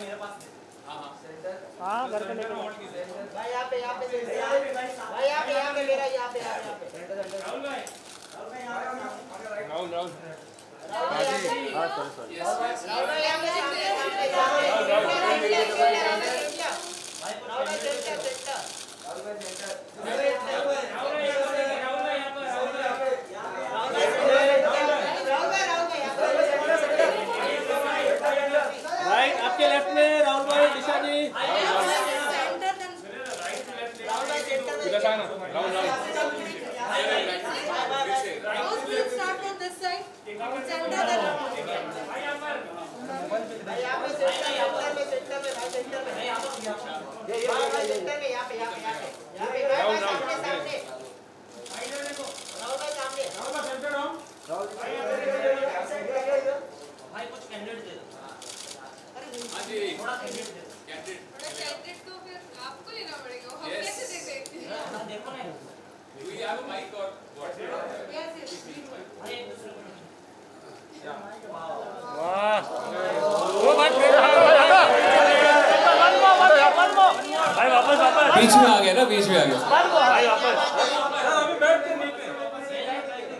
मेरे पास भाई यहाँ पे मेरा आपके लेफ्ट में राहुल भाई दिशा जी भाई कुछ कैंडिडेट दे दो। हाँ जी थोड़ा कैंडिडेट तो फिर आपको लेना पड़ेगा। हम कैसे देखेंगे? हां देखो ना यू हैव माइक और व्हाट्सएप। यस भाई एक दूसरे को वाह वो भाई भाई वापस बीच में आ गया ना, बीच में आ गया भाई वापस। अभी बैठ के नीचे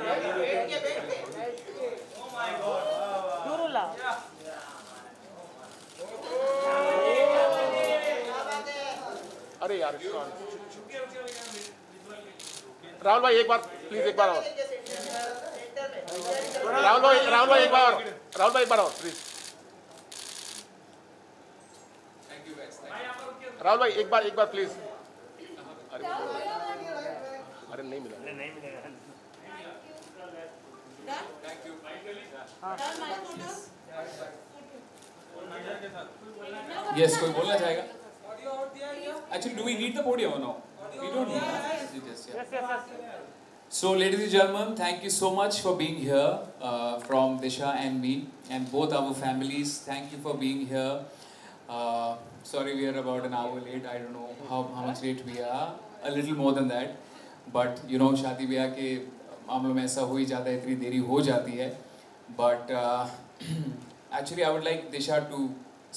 बैठ के ओ माय गॉड नूरुल्ला अरे यार राहुल भाई एक बार प्लीज, एक बार और राहुल भाई एक बार और प्लीज राहुल भाई एक बार प्लीज। अरे नहीं मिला थैंक यू यस कोई बोलना चाहेगा? Actually, do we need the podium or no? We don't need it. Yes. So, ladies and gentlemen, thank you so much for being here from Disha and me and both our families. Thank you for being here. Sorry, we are about an hour late. I don't know how much late we are. A little more than that. But you know, शादी ब्याह के मामलों में ऐसा हो ही जाता है, इतनी देरी हो जाती है. But actually, I would like Disha to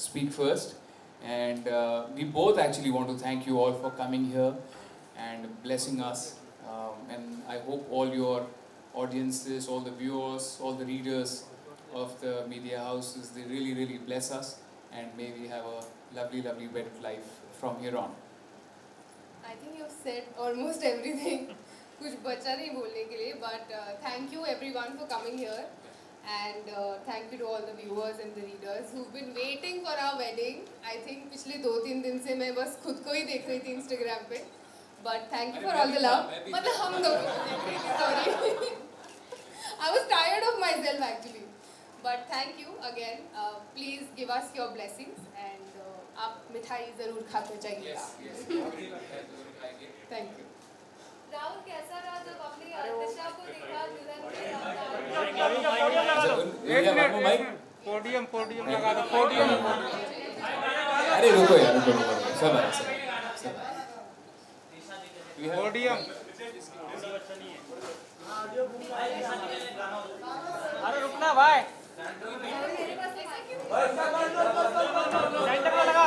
speak first. And we both actually want to thank you all for coming here and blessing us. And I hope all your audiences, all the viewers, all the readers of the media houses, they really bless us. And may we have a lovely wedded life from here on. I think you've said almost everything. कुछ बचा नहीं बोलने के लिए, but thank you everyone for coming here. And thank you to all the viewers and the readers who've been waiting for our wedding. I think पिछले 2-3 दिन से मैं बस खुद को ही देख रही थी Instagram पे. But thank you for all the love. मतलब हम दोनों को देख रही थी. Sorry, I was tired of myself actually. But thank you again. Please give us your blessings and आप मिठाई जरूर खाते जाइएगा. Yes. Thank you. राहुल कैसा रहा जब आपने दिशा को देखा दुल्हन के? पोडियम लगा दो, पोडियम। अरे रुको यार, सब पोडियम। अरे रुकना भाई, सेंटर में लगा।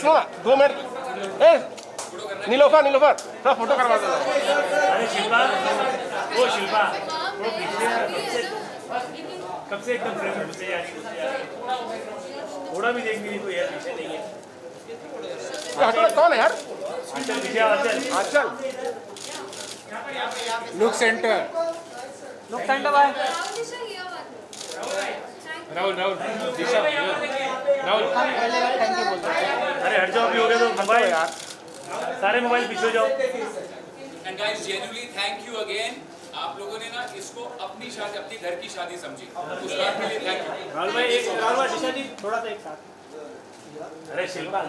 सुनो 2 मिनट ए नीलोफर थोड़ा फोटो करवा दो। अरे शिल्पा वो कब से फ्रेंड मुझसे यार थोड़ा भी देखने की कोई यार पीछे नहीं है। हटो कौन है यार? आंचल लुक सेंटर भाई राहुल दिशा थैंक यू बोलते हैं। अरे हट जाओ, अभी हो गया तो मोबाइल यार, सारे मोबाइल पीछे जाओ। And guys genuinely thank you again. आप लोगों ने ना इसको अपनी शादी, अपनी घर की शादी समझी, उस बात के लिए थैंक यू। राहुल भाई एक बार दिशा जी थोड़ा सा एक साथ। अरे शिल्पा